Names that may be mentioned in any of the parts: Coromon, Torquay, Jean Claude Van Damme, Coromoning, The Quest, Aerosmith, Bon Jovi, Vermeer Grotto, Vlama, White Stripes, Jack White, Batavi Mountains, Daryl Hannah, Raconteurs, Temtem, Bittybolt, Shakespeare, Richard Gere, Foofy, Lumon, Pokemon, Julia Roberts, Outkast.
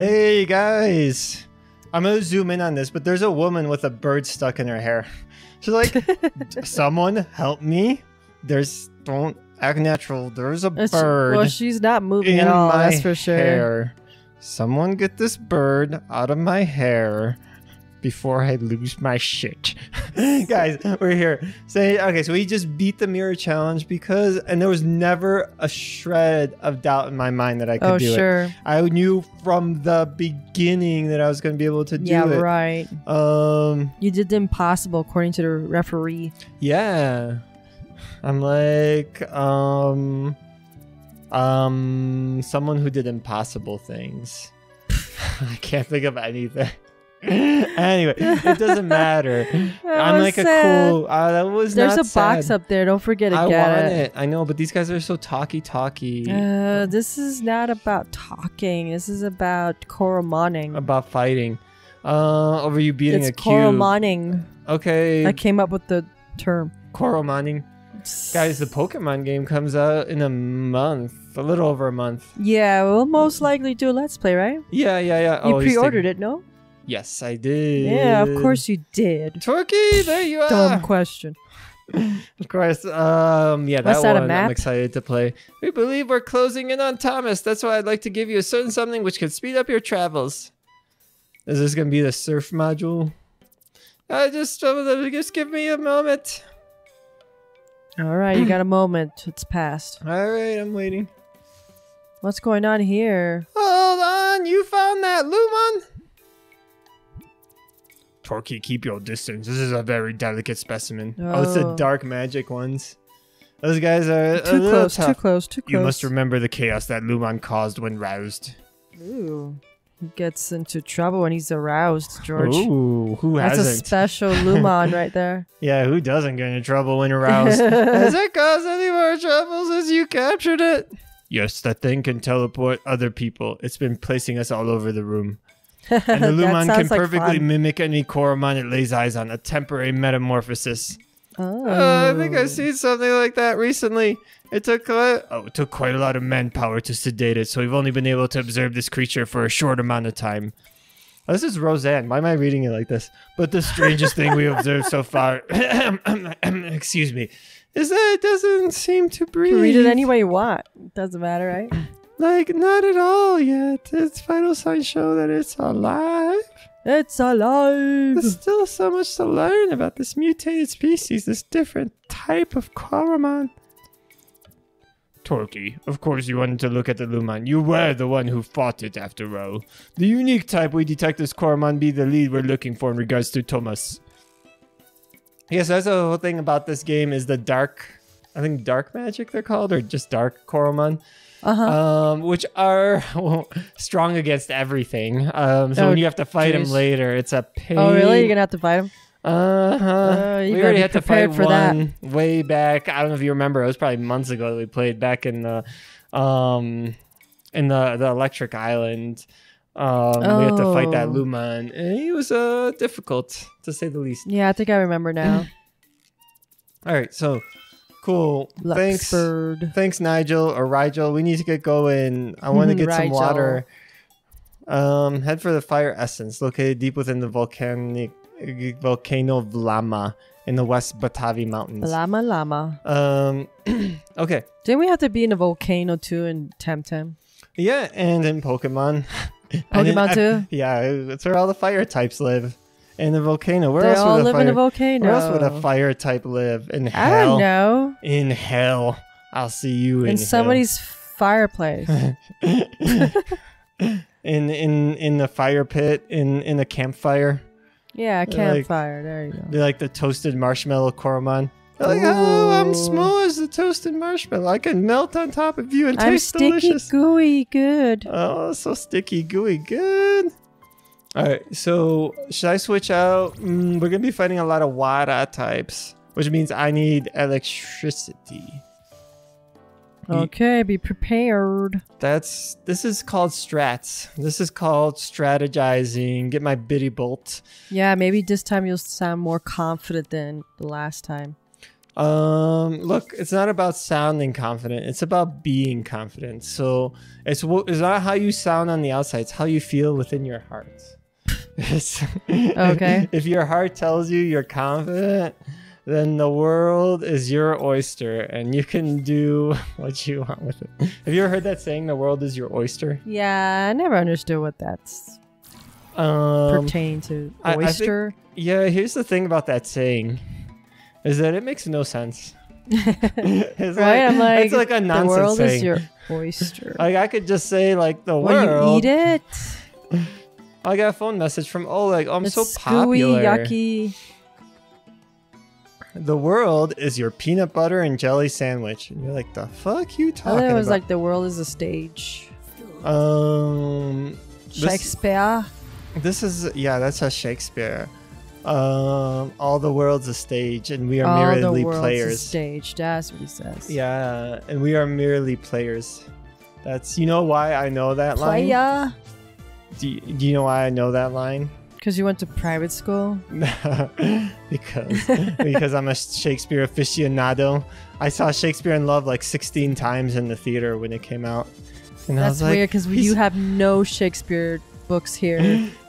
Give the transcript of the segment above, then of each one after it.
Hey guys, I'm gonna zoom in on this, but there's a woman with a bird stuck in her hair. She's like, someone help me. Don't act natural. There's a bird. Well, she's not moving at all, that's for sure. Someone get this bird out of my hair before I lose my shit. Guys, we're here. Okay, so we just beat the mirror challenge because, and there was never a shred of doubt in my mind that I could do it. I knew from the beginning that I was going to be able to do it. Yeah, right. You did the impossible according to the referee. Yeah. I'm like, someone who did impossible things. I can't think of anything. Anyway, it doesn't matter. I'm like sad. There's a box up there. Don't forget to get it. I know, but these guys are so talky. This is not about talking. This is about Coromoning. About fighting. Over you beating a cube. Coromoning. Okay. I came up with the term. Coromoning. Guys, the Pokemon game comes out in a month. A little over a month. Yeah, we'll most likely do a Let's Play, right? Yeah. You pre-ordered it, no? Yes, I did. Yeah, of course you did. Turkey, there you are. Dumb question. Of course. Yeah, that one I'm excited to play. We believe we're closing in on Thomas. That's why I'd like to give you a certain something which could speed up your travels. Is this going to be the surf module? Just give me a moment. All right, you got a moment. It's passed. All right, I'm waiting. What's going on here? Hold on, you found that Lumon? Torquay, keep your distance. This is a very delicate specimen. Oh, it's the dark magic ones. Those guys are too close. You must remember the chaos that Lumon caused when roused. Ooh. He gets into trouble when he's aroused, George. Ooh, who hasn't? That's a special Lumon right there. Yeah, who doesn't get into trouble when aroused? Has it caused any more trouble since you captured it? Yes, that thing can teleport other people. It's been placing us all over the room. And the Lumon can perfectly mimic any Coromon it lays eyes on, a temporary metamorphosis. Oh. I think I've seen something like that recently. It took quite a lot of manpower to sedate it, so we've only been able to observe this creature for a short amount of time. Oh, this is Roseanne. Why am I reading it like this? But the strangest thing we observed so far, excuse me, is that it doesn't seem to breathe. You can read it any way you want. It doesn't matter, right? Like, not at all yet. Its final signs show that it's alive. It's alive! There's still so much to learn about this mutated species, this different type of Coromon. Torquay, of course you wanted to look at the Lumon. You were the one who fought it, after all. The unique type we detect as Coromon be the lead we're looking for in regards to Thomas. Yes, that's the whole thing about this game is the dark... I think dark magic they're called, or just dark Coromon. Which are strong against everything. So when you have to fight them later, it's a pain. Oh, really? You're going to have to fight them? We already had to fight one way back. I don't know if you remember. It was probably months ago that we played back in the Electric Island. We had to fight that Lumon. And he was difficult, to say the least. Yeah, I think I remember now. All right, so... Cool. Luxford. Thanks, Nigel or Rigel. We need to get going. I want to get some water. Head for the fire essence located deep within the volcano of Vlama in the West Batavi Mountains. Okay. Didn't we have to be in a volcano too in Temtem? Yeah, and in Pokemon. Pokemon too? Yeah, it's where all the fire types live. In the volcano. Where else would a fire type live? In hell. I don't know. In hell. I'll see you in hell. In somebody's fireplace. in the fire pit. In a campfire. Yeah, a campfire. Like, there you go. They like the toasted marshmallow Coromon. They're like, oh, I'm small as the toasted marshmallow. I can melt on top of you and taste delicious. I'm sticky, gooey, good. Oh, so sticky, gooey, good. All right, so should I switch out? We're going to be fighting a lot of water types, which means I need electricity. Okay, be prepared. This is called strats. This is called strategizing. Get my bitty bolt. Yeah, maybe this time you'll sound more confident than the last time. Look, it's not about sounding confident. It's about being confident. So it's not how you sound on the outside. It's how you feel within your heart. Okay. If your heart tells you you're confident, then the world is your oyster and you can do what you want with it. Have you ever heard that saying, the world is your oyster? Yeah, I never understood what that's pertain to. Oyster? I think, here's the thing about that saying. Is that it makes no sense. It's right? Like, I'm like, it's like a nonsense the world saying. Is your oyster. Like, I could just say, like, the world. When you eat it? I got a phone message from Oleg. Oh, I'm it's so popular. Gooey, yucky. The world is your peanut butter and jelly sandwich. And you're like, the fuck you talking about? I thought it was like, the world is a stage. Shakespeare? This is, yeah, that's a Shakespeare. All the world's a stage, and we are merely players. All the world's a stage. That's what he says. Yeah, and we are merely players. That's, you know why I know that line? Playa. Do you know why I know that line? Because you went to private school? because I'm a Shakespeare aficionado. I saw Shakespeare in Love like 16 times in the theater when it came out. And that's weird because you have no Shakespeare books here.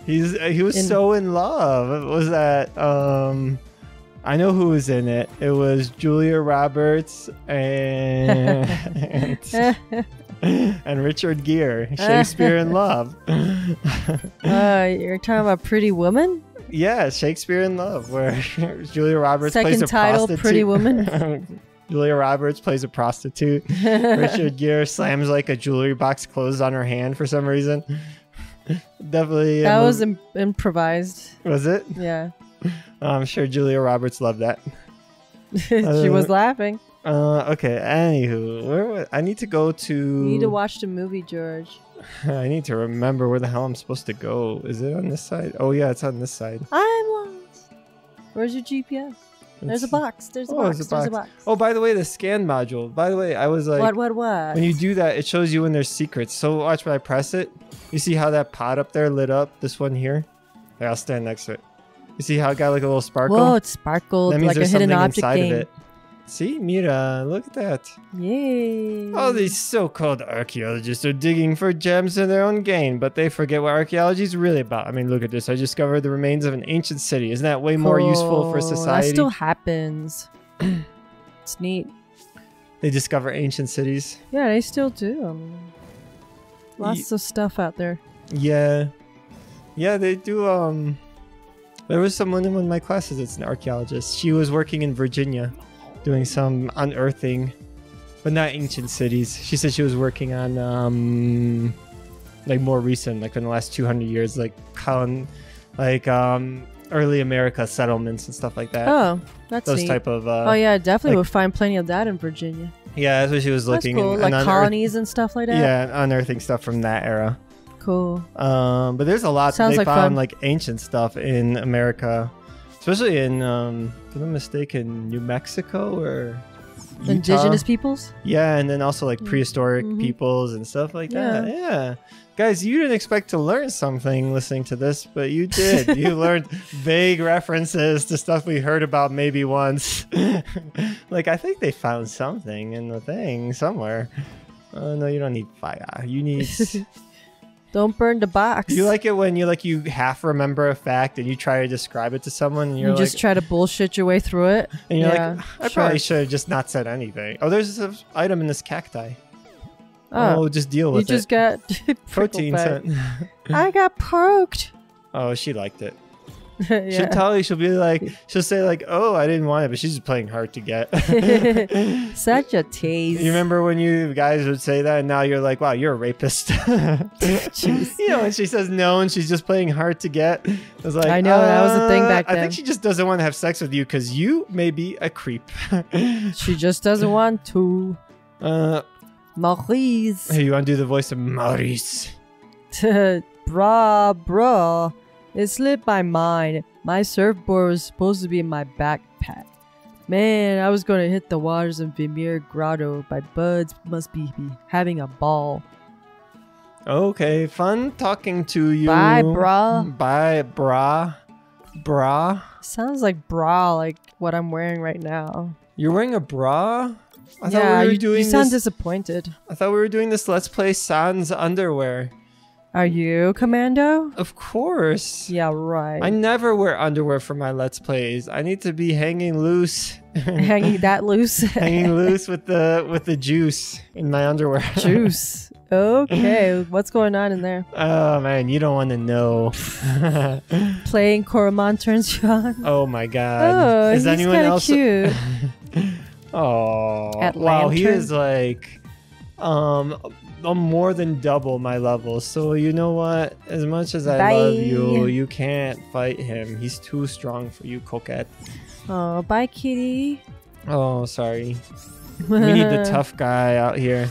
He was so in love. It was that I know who was in it. It was Julia Roberts and and Richard Gere. Shakespeare in Love. You're talking about Pretty Woman? Yeah, Shakespeare in Love, where Julia Roberts plays a prostitute. Second title, Pretty Woman. Julia Roberts plays a prostitute. Richard Gere slams like a jewelry box closed on her hand for some reason. Definitely that was improvised. Was it? Yeah. I'm sure Julia Roberts loved that. She was laughing. Okay, anywho, I need to go to... You need to watch the movie, George. I need to remember where the hell I'm supposed to go. Is it on this side? Oh, yeah, it's on this side. I'm lost. Where's your GPS? There's a box. There's a box. Oh, by the way, the scan module. By the way, I was like... What? When you do that, it shows you when there's secrets. So watch when I press it. You see how that pot up there lit up? This one here? There, I'll stand next to it. You see how it got like a little sparkle? Whoa, it sparkled. That means like there's a hidden object inside of it. See? Mira, look at that. Yay. All these so-called archaeologists are digging for gems in their own gain, but they forget what archaeology is really about. I mean, look at this. I discovered the remains of an ancient city. Isn't that way more useful for society? That still happens. It's neat. They discover ancient cities? Yeah, they still do. I mean, lots of stuff out there. Yeah. Yeah, they do. There was someone in one of my classes that's an archaeologist. She was working in Virginia, doing some unearthing, but not ancient cities. She said she was working on like more recent, like in the last 200 years, like early America settlements and stuff like that. Oh, that's those neat. Type of. Oh yeah, definitely like, we'll find plenty of that in Virginia. Yeah, that's what she was looking. That's cool. Like colonies and stuff like that. Yeah, unearthing stuff from that era. Cool. But there's a lot. Sounds like found fun. Like ancient stuff in America. Especially in, if I'm mistaken, New Mexico or Utah. Indigenous peoples? Yeah, and then also like prehistoric peoples and stuff like that. Yeah. Guys, you didn't expect to learn something listening to this, but you did. You learned vague references to stuff we heard about maybe once. Like, I think they found something in the thing somewhere. No, you don't need fire. You need... Don't burn the box. You like it when you like you half remember a fact and you try to describe it to someone and you just try to bullshit your way through it. And you're like, I probably should have just not said anything. Oh, there's this item in this cacti. Oh, just deal with it. You just got protein. I got poked. Oh, she liked it. Yeah. She'll be like, she'll say like, oh, I didn't want it, but she's just playing hard to get. Such a tease. You remember when you guys would say that, and now you're like, wow, you're a rapist. You know, when she says no, and she's just playing hard to get. I was like, I know that was a thing back then. I think she just doesn't want to have sex with you because you may be a creep. She just doesn't want to. Maurice. Hey, you want to do the voice of Maurice? Bra. It slipped my mind. My surfboard was supposed to be in my backpack. Man, I was going to hit the waters of Vermeer Grotto. My buds must be having a ball. Okay, fun talking to you. Bye, brah. Bye, brah. Sounds like bra, like what I'm wearing right now. You're wearing a bra? I thought we were doing this. You sound disappointed. I thought we were doing this Let's Play Sans underwear. Are you commando? Of course. Yeah, right. I never wear underwear for my Let's Plays. I need to be hanging loose. Hanging that loose? Hanging loose with the juice in my underwear. Juice. Okay, what's going on in there? Oh man, you don't want to know. Playing Coromon turns you on. Oh my god. Oh, is anyone else cute? Oh, wow, he is like more than double my level. So you know what? As much as I love you, you can't fight him. He's too strong for you, coquette. Oh, bye, kitty. Oh, sorry. We need the tough guy out here.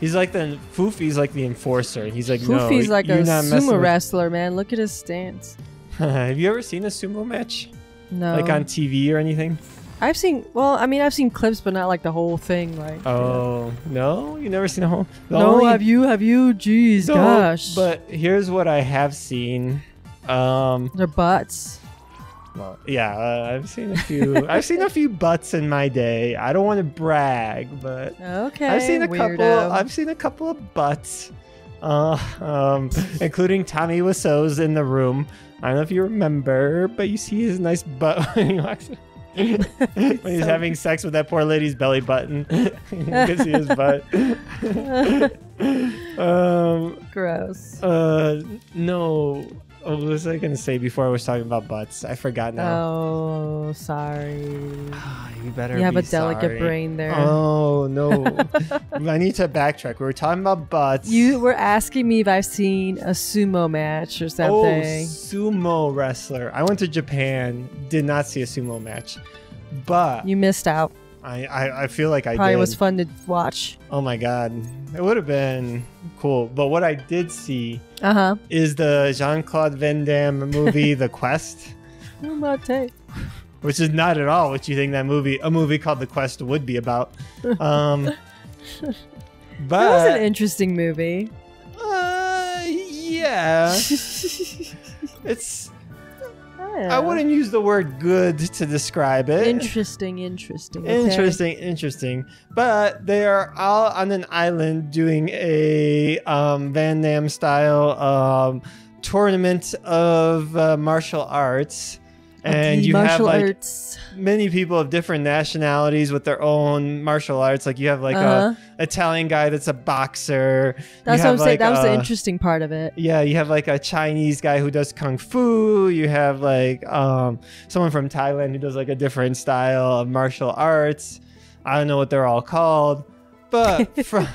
He's like the Foofy's like the enforcer. He's like Foofy's like a sumo wrestler, man. Look at his stance. Have you ever seen a sumo match? No. Like on TV or anything? I've seen, well, I mean, I've seen clips, but not like the whole thing. Like, oh, you know. No? You've never seen a whole? No, have you? Have you? Jeez, no, gosh. But here's what I have seen. Their butts. Well, yeah, I've seen a few. I've seen a few butts in my day. I don't want to brag, but okay, I've seen a couple. I've seen a couple of butts, including Tommy Wiseau's in the room. I don't know if you remember, but you see his nice butt when he walks. When he's having sex with that poor lady's belly button. You can see his butt. Gross. No. What was I going to say before I was talking about butts? I forgot now. Oh, sorry. You better You have a delicate brain there. Oh, no. I need to backtrack. We were talking about butts. You were asking me if I've seen a sumo match or something. Oh, sumo wrestler. I went to Japan, did not see a sumo match. But... You missed out. I feel like I did. Probably was fun to watch. Oh, my God. It would have been cool. But what I did see is the Jean Claude Van Damme movie, The Quest. Which is not at all what you think that movie, a movie called The Quest, would be about. But it was an interesting movie. Yeah. It's... I wouldn't use the word good to describe it. Interesting, interesting. Okay. Interesting, interesting. But they are all on an island doing a Van Damme style tournament of martial arts. And you have like many people of different nationalities with their own martial arts. Like you have like a Italian guy that's a boxer. That's what I'm saying. That was the interesting part of it. Yeah, you have like a Chinese guy who does kung fu. You have like someone from Thailand who does like a different style of martial arts. I don't know what they're all called. But from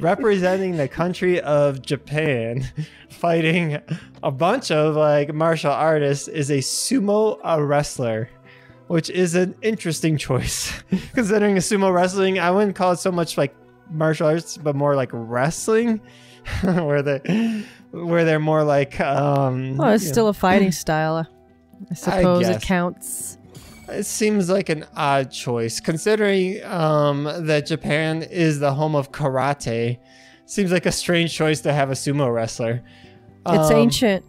representing the country of Japan, fighting a bunch of like martial artists is a sumo wrestler, which is an interesting choice. Considering a sumo wrestling, I wouldn't call it so much like martial arts, but more like wrestling, where they're more like. Well, it's still a fighting style. I suppose it counts. It seems like an odd choice, considering that Japan is the home of karate. Seems like a strange choice to have a sumo wrestler. It's ancient.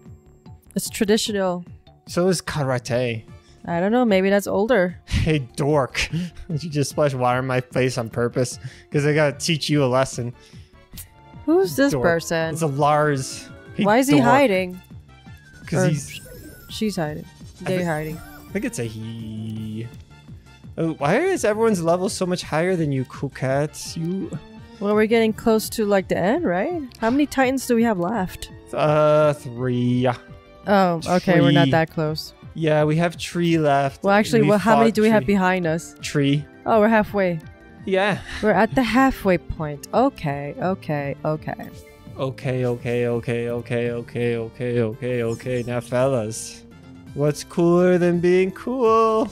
It's traditional. So is karate. I don't know. Maybe that's older. Hey, dork. Did you just splash water in my face on purpose? Because I got to teach you a lesson. Who's this person? It's a Lars. Hey, why is he hiding? Because he's... She's hiding. They're hiding. I think it's a he. Oh, why is everyone's level so much higher than you, Coquette? Well, we're getting close to like the end, right? How many titans do we have left? 3. Oh, okay. We're not that close. Yeah, we have 3 left. Well, actually, how many do we have behind us? 3. Oh, we're halfway. Yeah. We're at the halfway point. Okay, okay, okay. Okay, okay, okay, okay, okay, okay, okay, okay. Now, fellas. What's cooler than being cool?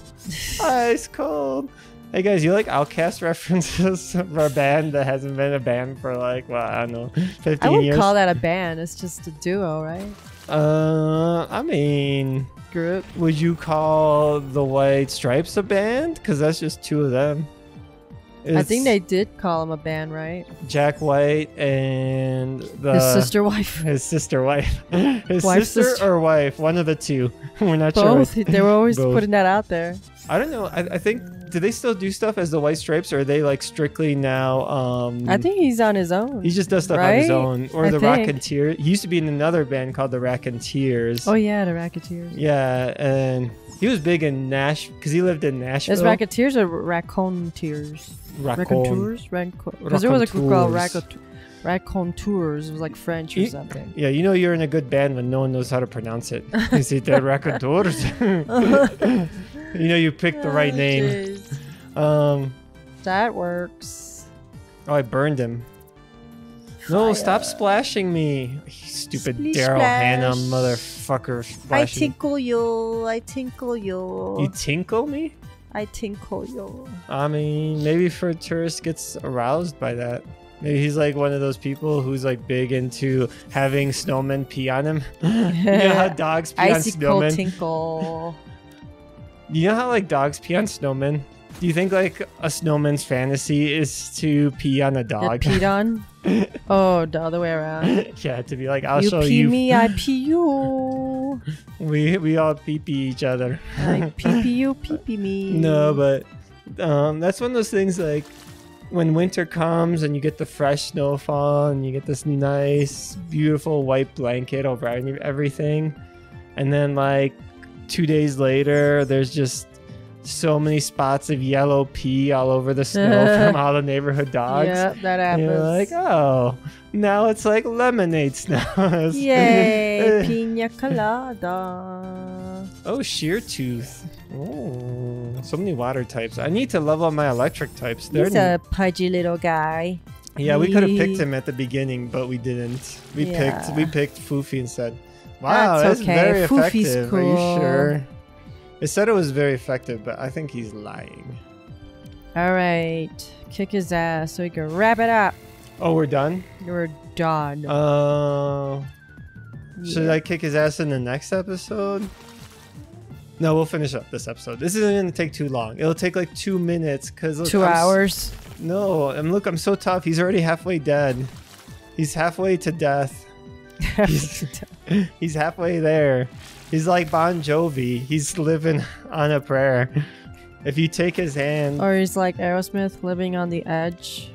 Ice cold. Hey guys, you like Outkast references of our band that hasn't been a band for like, well, I don't know, 15 years? I wouldn't call that a band. It's just a duo, right? I mean... Group. Would you call the White Stripes a band? Because that's just 2 of them. I think they did call him a band, right? Jack White and his sister wife. His sister wife. His sister or wife. One of the 2. We're not sure. Both. They were always putting that out there. I don't know. I think do they still do stuff as the White Stripes, or are they like strictly now? I think he's on his own. He just does stuff on his own. Or the Raconteurs. He used to be in another band called the Raconteurs. Oh yeah, the Raconteurs. Yeah, and he was big in Nashville because he lived in Nashville. Is Raconteurs or Raconteurs? Raconteurs. Because there was a group called Raconteurs. Raconteurs, it was like French or something. Yeah, you know you're in a good band when no one knows how to pronounce it. Is it the Raconteurs? You know you picked the right name. That works. Oh, I burned him. No, stop splashing me. Stupid Daryl Hannah motherfucker. Splashing. I tinkle you. I tinkle you. You tinkle me? I tinkle you. I mean, maybe for a tourist gets aroused by that. Maybe he's like one of those people who's like big into having snowmen pee on him. You know how dogs pee on snowmen? Tinkle. You know how like dogs pee on snowmen? Do you think like a snowman's fantasy is to pee on a dog? Get peed on? Oh, the other way around. Yeah, to be like, I'll show you. You pee me, I pee you. We all pee each other. Like pee you, pee me. No, but that's one of those things like, when winter comes and you get the fresh snowfall and you get this nice, beautiful white blanket over everything. And then like 2 days later, there's just so many spots of yellow pee all over the snow from all the neighborhood dogs. Yeah, that happens. And you're like, oh, now it's like lemonades now. Yay, pina colada. Oh, sheer tooth. Oh, so many water types. I need to level up my electric types. He's a pudgy little guy. Yeah, we could have picked him at the beginning, but we didn't. We picked Foofy instead. Wow, that's very Foofy's effective. Cool. Are you sure? It said it was very effective, but I think he's lying. All right, kick his ass so we can wrap it up. Oh, we're done. We're done. Should I kick his ass in the next episode? No, we'll finish up this episode. This isn't going to take too long. It'll take like 2 minutes. Cause, look, 2 hours? No. And look, I'm so tough. He's already halfway dead. He's halfway to death. He's halfway there. He's like Bon Jovi. He's living on a prayer. If you take his hand. Or he's like Aerosmith, living on the edge.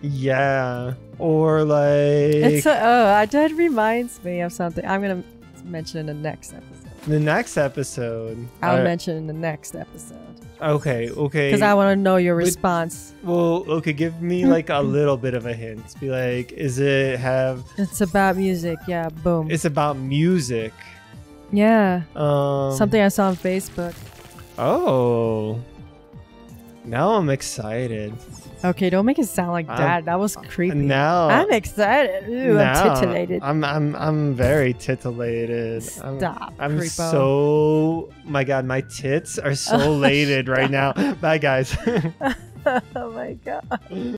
Yeah. Or like. That reminds me of something. I'm going to mention in the next episode. The next episode. I'll mention in the next episode. Okay, okay. Because I want to know your response. Well, okay, give me like a little bit of a hint. Be like, is it have... It's about music, yeah, boom. It's about music. Yeah. Something I saw on Facebook. Oh. Now I'm excited. Okay, don't make it sound like that. That was creepy. Now I'm excited. Ooh, now, I'm titillated. I'm very titillated. Stop. I'm so. My God, my tits are so elated right now. Bye, guys. Oh my God.